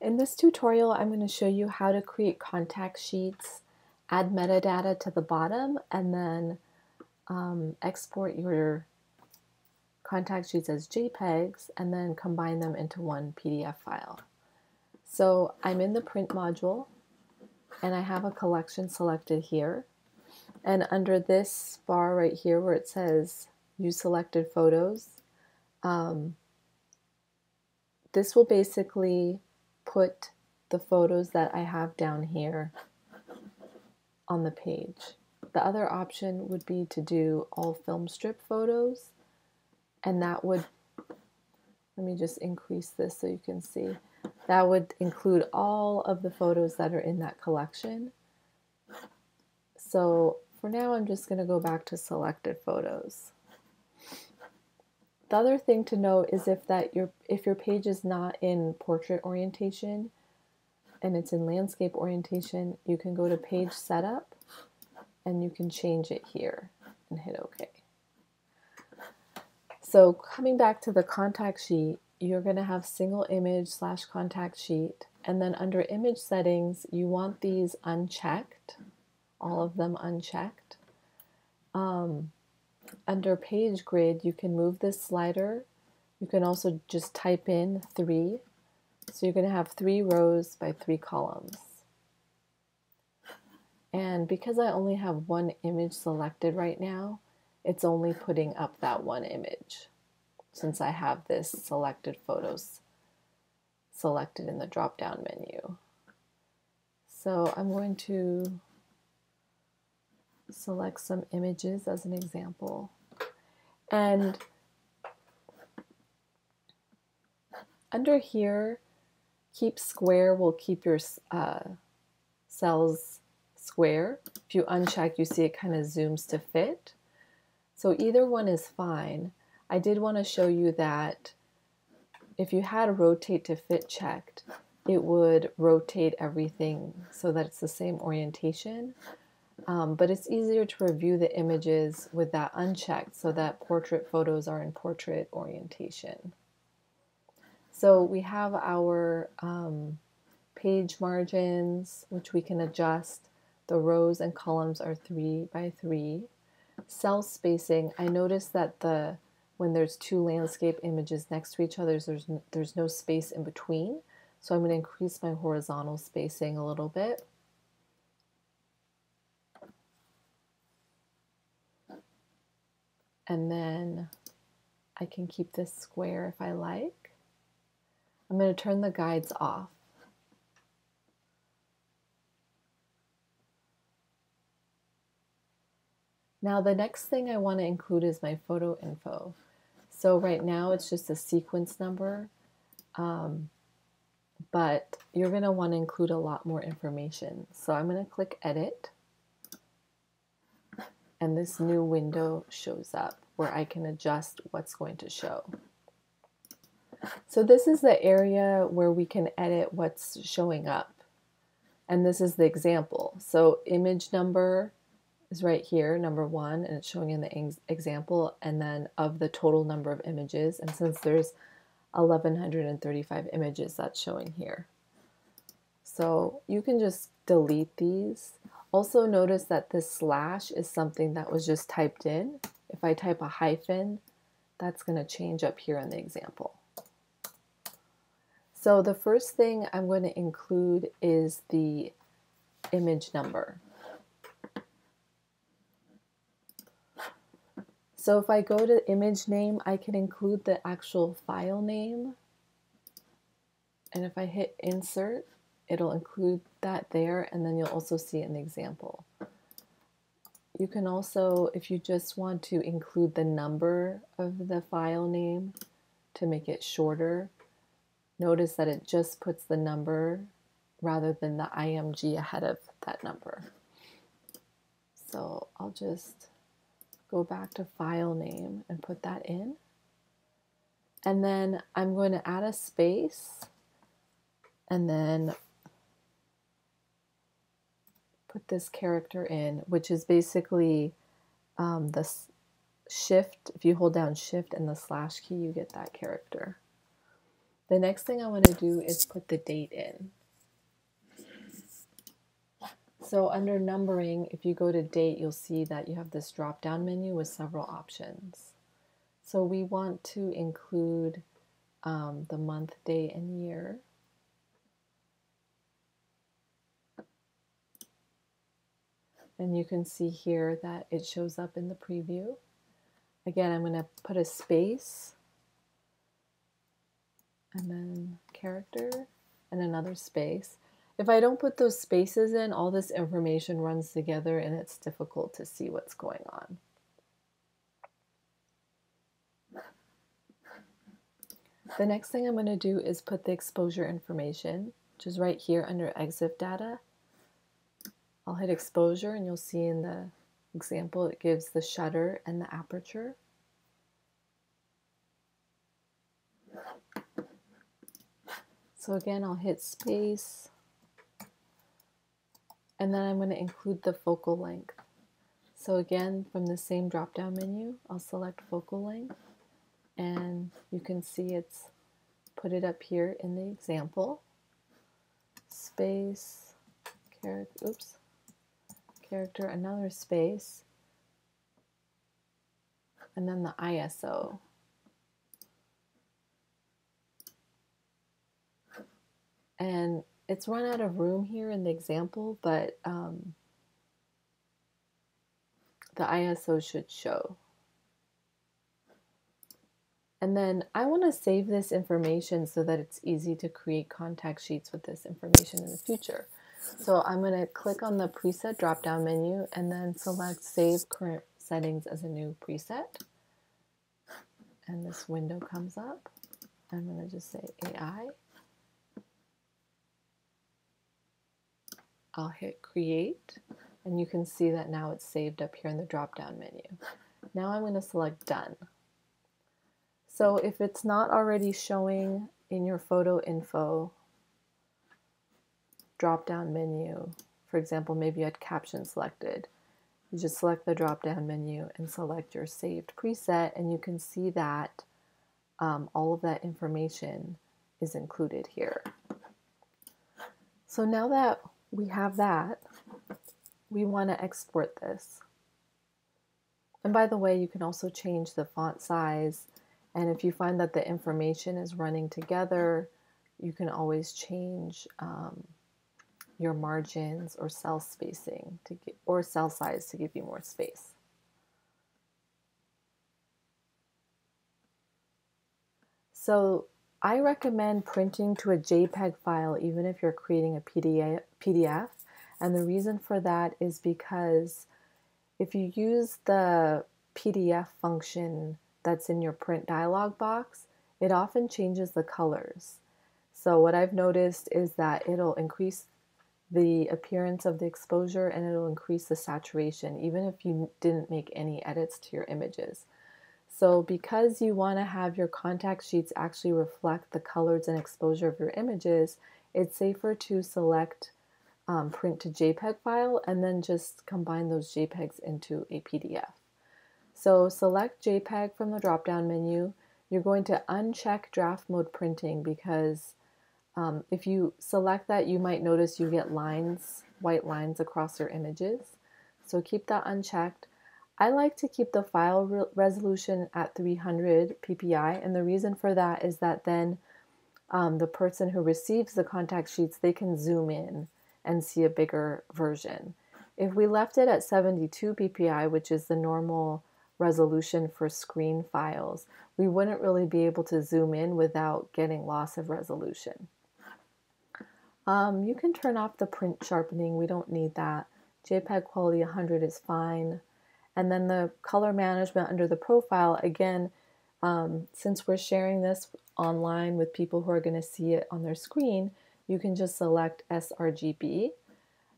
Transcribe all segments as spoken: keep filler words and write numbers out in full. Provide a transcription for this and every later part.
In this tutorial, I'm going to show you how to create contact sheets, add metadata to the bottom, and then um, export your contact sheets as JPEGs, and then combine them into one P D F file. So I'm in the print module, and I have a collection selected here. And under this bar right here where it says you selected photos, um, this will basically put the photos that I have down here on the page. The other option would be to do all film strip photos, and that would, let me just increase this so you can see, that would include all of the photos that are in that collection. So for now I'm just going to go back to selected photos. The other thing to note is if that your if your page is not in portrait orientation and it's in landscape orientation, you can go to page setup and you can change it here and hit OK. So coming back to the contact sheet, you're going to have single image slash contact sheet, and then under image settings you want these unchecked, all of them unchecked. Um, Under page grid, you can move this slider. You can also just type in three. So you're going to have three rows by three columns. And because I only have one image selected right now, it's only putting up that one image since I have this selected photos selected in the drop-down menu. So I'm going to select some images as an example. And under here, keep square will keep your uh, cells square. If you uncheck, you see it kind of zooms to fit. So either one is fine. I did want to show you that if you had rotate to fit checked, it would rotate everything so that it's the same orientation. Um, but it's easier to review the images with that unchecked so that portrait photos are in portrait orientation. So we have our um, page margins, which we can adjust. The rows and columns are three by three. Cell spacing, I noticed that the when there's two landscape images next to each other, there's, there's no space in between. So I'm going to increase my horizontal spacing a little bit. And then I can keep this square if I like. I'm going to turn the guides off. Now the next thing I want to include is my photo info. So right now it's just a sequence number, um, but you're going to want to include a lot more information. So I'm going to click edit. And this new window shows up where I can adjust what's going to show. So this is the area where we can edit what's showing up. And this is the example. So image number is right here, number one, and it's showing in the example, and then of the total number of images. And since there's eleven thirty-five images, that's showing here. So you can just delete these. Also notice that this slash is something that was just typed in. If I type a hyphen, that's going to change up here in the example. So the first thing I'm going to include is the image number. So if I go to image name, I can include the actual file name. And if I hit insert, it'll include that there, and then you'll also see an example. You can also, if you just want to include the number of the file name to make it shorter, notice that it just puts the number rather than the I M G ahead of that number. So I'll just go back to file name and put that in. And then I'm going to add a space and then put this character in, which is basically um, the shift. If you hold down shift and the slash key, you get that character. The next thing I want to do is put the date in. So under numbering, if you go to date, you'll see that you have this drop-down menu with several options. So we want to include um, the month, day, and year. And you can see here that it shows up in the preview. Again, I'm going to put a space, and then character, and another space. If I don't put those spaces in, all this information runs together and it's difficult to see what's going on. The next thing I'm going to do is put the exposure information, which is right here under EXIF data. I'll hit exposure and you'll see in the example it gives the shutter and the aperture. So again, I'll hit space, and then I'm going to include the focal length. So again, from the same drop-down menu, I'll select focal length, and you can see it's put it up here in the example. Space, character, oops, character, another space, and then the I S O. And it's run out of room here in the example, but um, the I S O should show. And then I want to save this information so that it's easy to create contact sheets with this information in the future. So I'm going to click on the preset drop-down menu and then select Save Current Settings as a New Preset. And this window comes up. I'm going to just say A I. I'll hit create, and you can see that now it's saved up here in the drop-down menu. Now I'm going to select done. So if it's not already showing in your photo info drop-down menu, for example, maybe you had caption selected, you just select the drop-down menu and select your saved preset, and you can see that um, all of that information is included here. So now that we have that, we want to export this. And by the way, you can also change the font size, and if you find that the information is running together, you can always change um, your margins or cell spacing to get, or cell size to give you more space. So I recommend printing to a JPEG file even if you're creating a P D F, and the reason for that is because if you use the P D F function that's in your print dialog box, it often changes the colors. So what I've noticed is that it'll increase the appearance of the exposure and it'll increase the saturation even if you didn't make any edits to your images. So because you want to have your contact sheets actually reflect the colors and exposure of your images, it's safer to select um, print to JPEG file and then just combine those JPEGs into a P D F. So select JPEG from the drop-down menu. You're going to uncheck draft mode printing because um, if you select that, you might notice you get lines, white lines across your images. So keep that unchecked. I like to keep the file re resolution at three hundred P P I, and the reason for that is that then um, the person who receives the contact sheets, they can zoom in and see a bigger version. If we left it at seventy-two P P I, which is the normal resolution for screen files, we wouldn't really be able to zoom in without getting loss of resolution. Um, you can turn off the print sharpening. We don't need that. JPEG quality one hundred is fine. And then the color management under the profile, again, um, since we're sharing this online with people who are going to see it on their screen, you can just select s R G B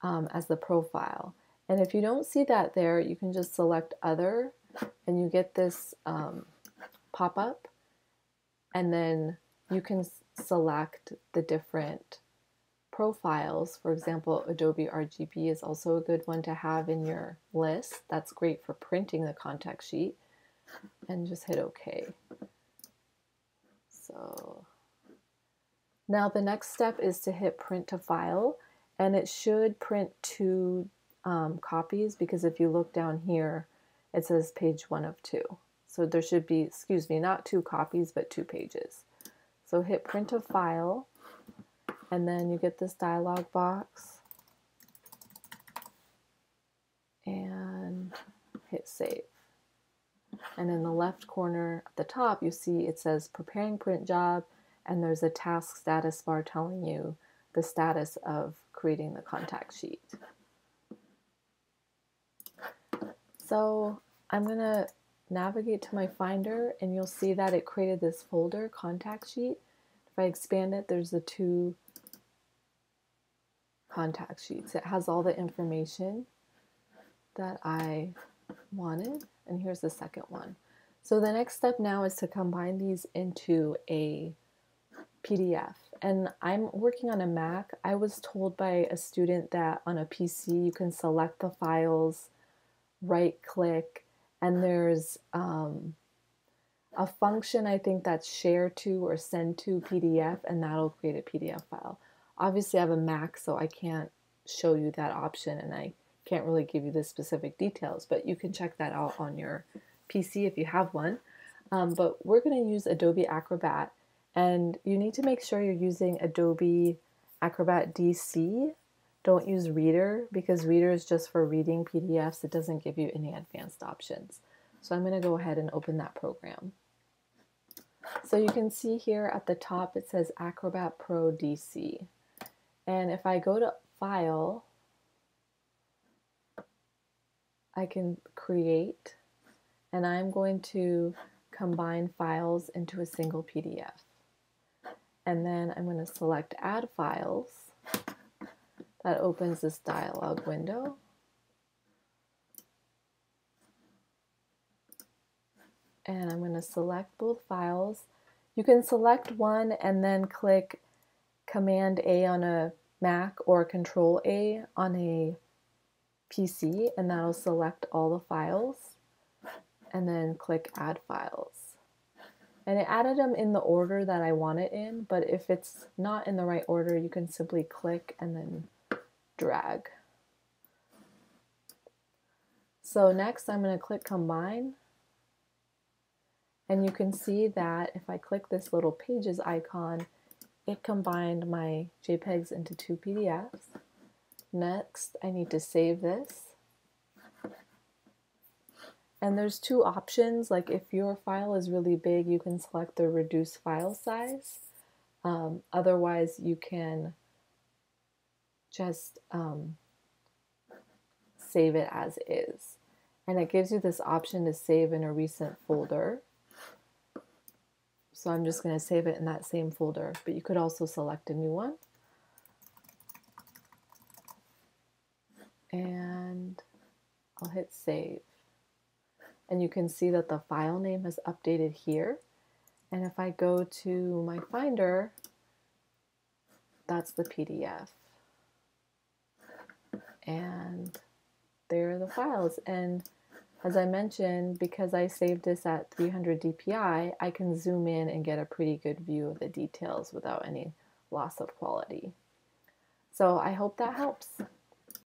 um, as the profile. And if you don't see that there, you can just select other, and you get this um, pop-up, and then you can select the different profiles. For example, Adobe R G B is also a good one to have in your list. That's great for printing the contact sheet. And just hit OK. So Now the next step is to hit print to file, and it should print to um, copies, because if you look down here, it says page one of two. So there should be, excuse me, not two copies, but two pages. So hit print to file, and then you get this dialog box, and hit save. And in the left corner at the top, you see it says preparing print job, and there's a task status bar telling you the status of creating the contact sheet. So I'm going to navigate to my Finder, and you'll see that it created this folder, contact sheet. If I expand it, there's the two contact sheets. It has all the information that I wanted, and here's the second one. So the next step now is to combine these into a P D F. And I'm working on a Mac. I was told by a student that on a P C you can select the files, right click, and there's um, a function I think that's share to or send to P D F, and that'll create a P D F file. Obviously I have a Mac, so I can't show you that option, and I can't really give you the specific details, but you can check that out on your P C if you have one. Um, but we're going to use Adobe Acrobat, and you need to make sure you're using Adobe Acrobat D C. Don't use Reader, because Reader is just for reading P D Fs. It doesn't give you any advanced options. So I'm going to go ahead and open that program. So you can see here at the top it says Acrobat Pro D C. And if I go to File, I can create, and I'm going to combine files into a single P D F. And then I'm going to select Add Files. That opens this dialog window. And I'm going to select both files. You can select one and then click Command A on a Mac or Control A on a P C, and that'll select all the files, and then click Add Files. And it added them in the order that I want it in, but if it's not in the right order, you can simply click and then drag. So next I'm going to click Combine, and you can see that if I click this little pages icon, it combined my JPEGs into two P D Fs. Next, I need to save this. And there's two options, like if your file is really big, you can select the reduce file size. Um, otherwise, you can just um, save it as is. And it gives you this option to save in a recent folder. So I'm just going to save it in that same folder, but you could also select a new one. And I'll hit save, and you can see that the file name has updated here. And if I go to my Finder, that's the P D F, and there are the files. And as I mentioned, because I saved this at three hundred D P I, I can zoom in and get a pretty good view of the details without any loss of quality. So I hope that helps.